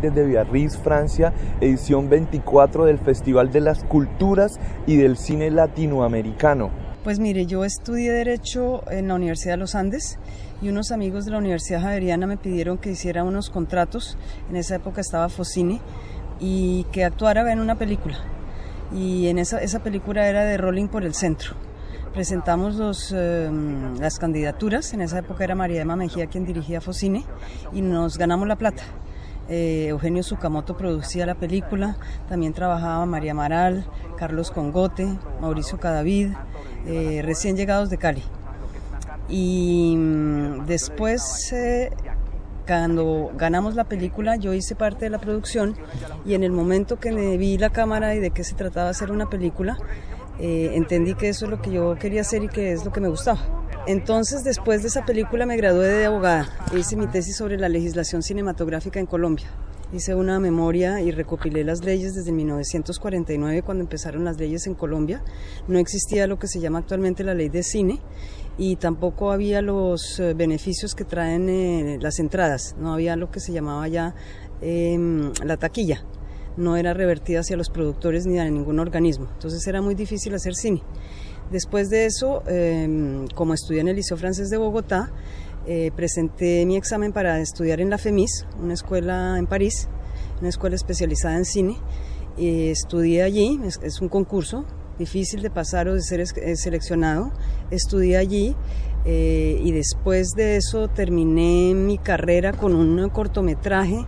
Desde Biarritz, Francia, edición 24 del Festival de las Culturas y del Cine Latinoamericano. Pues mire, yo estudié Derecho en la Universidad de los Andes y unos amigos de la Universidad Javeriana me pidieron que hiciera unos contratos, en esa época estaba Focine, y que actuara en una película. Y en esa película era de Rolling por el Centro. Presentamos las candidaturas, en esa época era María Emma Mejía quien dirigía Focine, y nos ganamos la plata. Eugenio Sukamoto producía la película, también trabajaba María Maral, Carlos Congote, Mauricio Cadavid, recién llegados de Cali. Y después, cuando ganamos la película, yo hice parte de la producción y en el momento que me vi la cámara y de qué se trataba hacer una película, entendí que eso es lo que yo quería hacer y que es lo que me gustaba. Entonces, después de esa película me gradué de abogada e hice mi tesis sobre la legislación cinematográfica en Colombia. Hice una memoria y recopilé las leyes desde 1949, cuando empezaron las leyes en Colombia. No existía lo que se llama actualmente la ley de cine y tampoco había los beneficios que traen las entradas. No había lo que se llamaba ya la taquilla. No era revertida hacia los productores ni a ningún organismo. Entonces era muy difícil hacer cine. Después de eso, como estudié en el Liceo Francés de Bogotá, presenté mi examen para estudiar en la FEMIS, una escuela en París, una escuela especializada en cine. Estudié allí, es un concurso difícil de pasar o de ser seleccionado. Estudié allí y después de eso terminé mi carrera con un cortometraje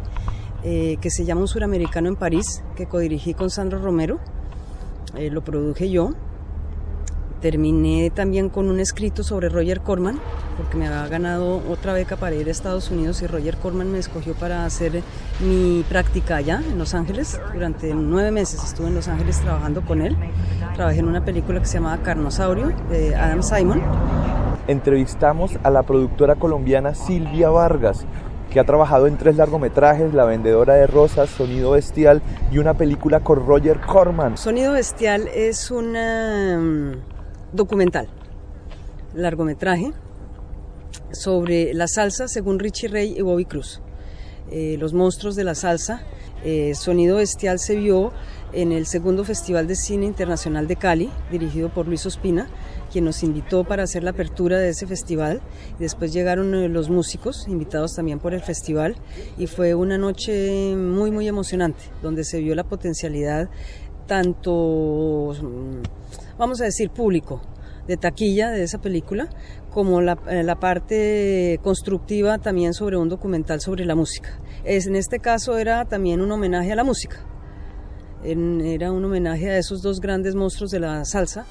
que se llama Un Suramericano en París, que codirigí con Sandro Romero, lo produje yo. Terminé también con un escrito sobre Roger Corman, porque me había ganado otra beca para ir a Estados Unidos y Roger Corman me escogió para hacer mi práctica allá en Los Ángeles. Durante 9 meses estuve en Los Ángeles trabajando con él. Trabajé en una película que se llamaba Carnosaurio, de Adam Simon. Entrevistamos a la productora colombiana Silvia Vargas, que ha trabajado en 3 largometrajes, La Vendedora de Rosas, Sonido Bestial y una película con Roger Corman. Sonido Bestial es una documental, largometraje, sobre la salsa según Richie Ray y Bobby Cruz, los monstruos de la salsa. Sonido Bestial se vio en el 2º Festival de Cine Internacional de Cali, dirigido por Luis Ospina, quien nos invitó para hacer la apertura de ese festival. Después llegaron los músicos, invitados también por el festival, y fue una noche muy, muy emocionante, donde se vio la potencialidad tanto, vamos a decir, público, de taquilla de esa película, como la parte constructiva también sobre un documental sobre la música. En este caso era también un homenaje a la música, era un homenaje a esos 2 grandes monstruos de la salsa.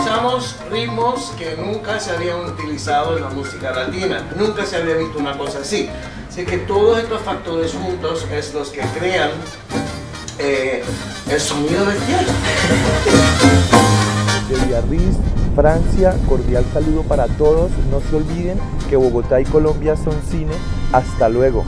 Usamos ritmos que nunca se habían utilizado en la música latina, nunca se había visto una cosa así. Así que todos estos factores juntos es los que crean el sonido del cielo. De Biarritz, Francia, cordial saludo para todos. No se olviden que Bogotá y Colombia son cine. Hasta luego.